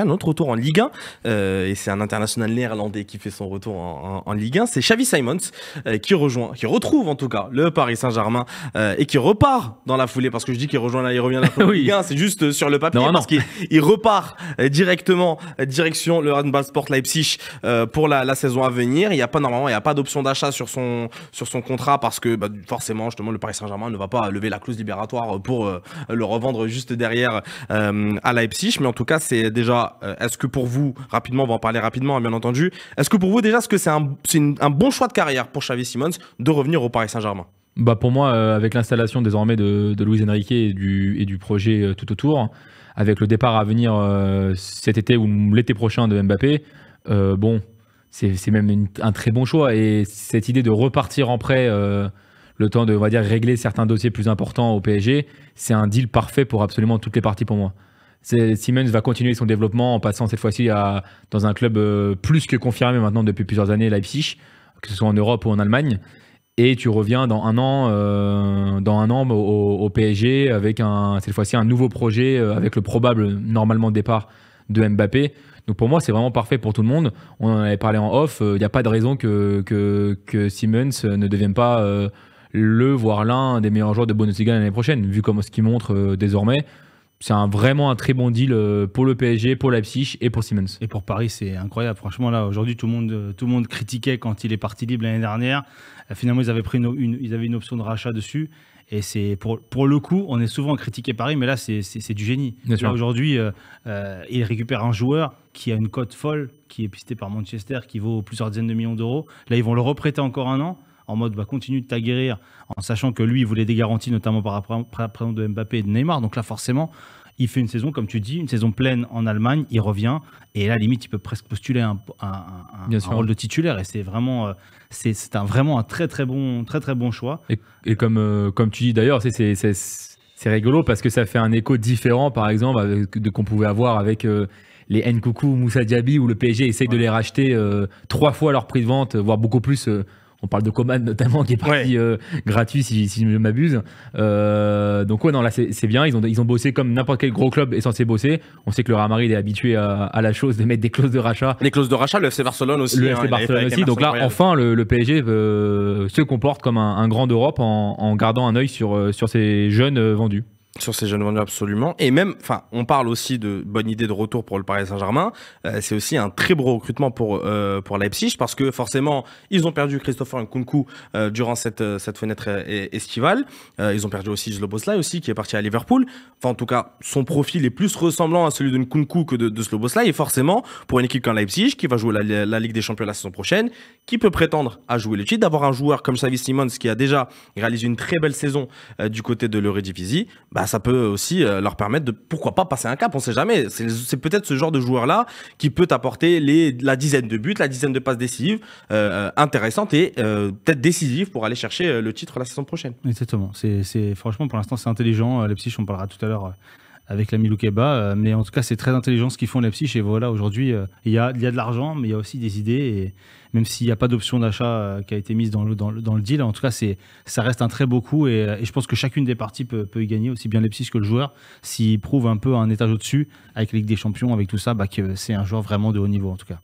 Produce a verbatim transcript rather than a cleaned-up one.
Un autre retour en Ligue un, euh, et c'est un international néerlandais qui fait son retour en, en, en Ligue un, c'est Xavi Simons euh, qui rejoint, qui retrouve en tout cas le Paris Saint-Germain euh, et qui repart dans la foulée, parce que je dis qu'il rejoint là, il revient là la oui. Ligue un, c'est juste sur le papier, non, parce qu'il il repart directement direction le R B Leipzig euh, pour la, la saison à venir. Il n'y a pas normalement, il n'y a pas d'option d'achat sur son, sur son contrat, parce que bah, forcément justement le Paris Saint-Germain ne va pas lever la clause libératoire pour euh, le revendre juste derrière euh, à Leipzig, mais en tout cas c'est déjà. Est-ce que pour vous, rapidement, on va en parler rapidement bien entendu, est-ce que pour vous déjà, est-ce que c'est un, un bon choix de carrière pour Xavi Simons de revenir au Paris Saint-Germain? Bah pour moi, euh, avec l'installation désormais de, de Luis Enrique et du, et du projet euh, tout autour, avec le départ à venir euh, cet été ou l'été prochain de Mbappé, euh, bon, c'est même une, un très bon choix, et cette idée de repartir en prêt euh, le temps de, on va dire, régler certains dossiers plus importants au P S G, c'est un deal parfait pour absolument toutes les parties pour moi. Simons va continuer son développement en passant cette fois-ci dans un club euh, plus que confirmé maintenant depuis plusieurs années, Leipzig, que ce soit en Europe ou en Allemagne, et tu reviens dans un an, euh, dans un an au, au P S G avec un, cette fois-ci un nouveau projet euh, avec le probable normalement départ de Mbappé. Donc pour moi c'est vraiment parfait pour tout le monde, on en avait parlé en off, il euh, n'y a pas de raison que, que, que Simons ne devienne pas euh, le, voire l'un des meilleurs joueurs de Bundesliga l'année prochaine, vu comme ce qu'il montre euh, désormais. C'est un, vraiment un très bon deal pour le P S G, pour Leipzig et pour Simons. Et pour Paris, c'est incroyable. Franchement, là, aujourd'hui, tout le monde, tout le monde critiquait quand il est parti libre l'année dernière. Finalement, ils avaient pris une, une, ils avaient une option de rachat dessus. Et c'est pour, pour le coup, on est souvent critiqué Paris, mais là, c'est du génie. Aujourd'hui, euh, euh, il récupère un joueur qui a une cote folle, qui est pisté par Manchester, qui vaut plusieurs dizaines de millions d'euros. Là, ils vont le reprêter encore un an, en mode bah, continue de t'aguerrir, en sachant que lui, il voulait des garanties, notamment par rapport à présence de Mbappé et de Neymar. Donc là, forcément, il fait une saison, comme tu dis, une saison pleine en Allemagne, il revient, et là, limite, il peut presque postuler un, un, un, un rôle de titulaire, et c'est vraiment, c'est un, vraiment un très très bon, très, très bon choix. Et, et comme, euh, comme tu dis d'ailleurs, c'est... C'est rigolo parce que ça fait un écho différent, par exemple, avec, de qu'on pouvait avoir avec euh, les Nkunku, Moussa Diaby, où le P S G essaye ouais. de les racheter euh, trois fois leur prix de vente, voire beaucoup plus... Euh, On parle de Coman notamment qui est parti ouais. euh, gratuit si, si je ne m'abuse. Euh, donc ouais non là c'est bien, ils ont, ils ont bossé comme n'importe quel gros club est censé bosser. On sait que le Real Madrid est habitué à, à la chose de mettre des clauses de rachat. Les clauses de rachat, le F C Barcelone aussi. Le hein, F C Barcelone aussi, donc là Royal. Enfin le, le P S G euh, se comporte comme un, un grand d'Europe en, en gardant un œil sur, sur ces jeunes euh, vendus. Sur ces jeunes vendus absolument, et même, enfin, on parle aussi de bonne idée de retour pour le Paris Saint-Germain, euh, c'est aussi un très beau recrutement pour, euh, pour Leipzig, parce que forcément, ils ont perdu Christopher Nkunku euh, durant cette, cette fenêtre estivale, euh, ils ont perdu aussi Szoboszlai aussi, qui est parti à Liverpool, enfin en tout cas, son profil est plus ressemblant à celui de Nkunku que de, de Szoboszlai, et forcément, pour une équipe comme Leipzig, qui va jouer la, la Ligue des Champions la saison prochaine, qui peut prétendre à jouer le titre, d'avoir un joueur comme Xavi Simons, qui a déjà réalisé une très belle saison euh, du côté de l'Eredivisie, bah, ça peut aussi leur permettre de, pourquoi pas, passer un cap, on sait jamais. C'est peut-être ce genre de joueur-là qui peut t'apporter la dizaine de buts, la dizaine de passes décisives, euh, intéressantes et euh, peut-être décisives pour aller chercher le titre la saison prochaine. Exactement. C'est, c'est, franchement, pour l'instant, c'est intelligent. Leipzig, on parlera tout à l'heure avec l'ami Loukeba, mais en tout cas, c'est très intelligent ce qu'ils font Leipzig. Et voilà, aujourd'hui, il y a, il y a de l'argent, mais il y a aussi des idées. Et même s'il n'y a pas d'option d'achat qui a été mise dans le, dans le, dans le deal, en tout cas, ça reste un très beau coup. Et, et je pense que chacune des parties peut, peut y gagner, aussi bien Leipzig que le joueur, s'il prouve un peu un étage au-dessus, avec la Ligue des Champions, avec tout ça, bah, que c'est un joueur vraiment de haut niveau, en tout cas.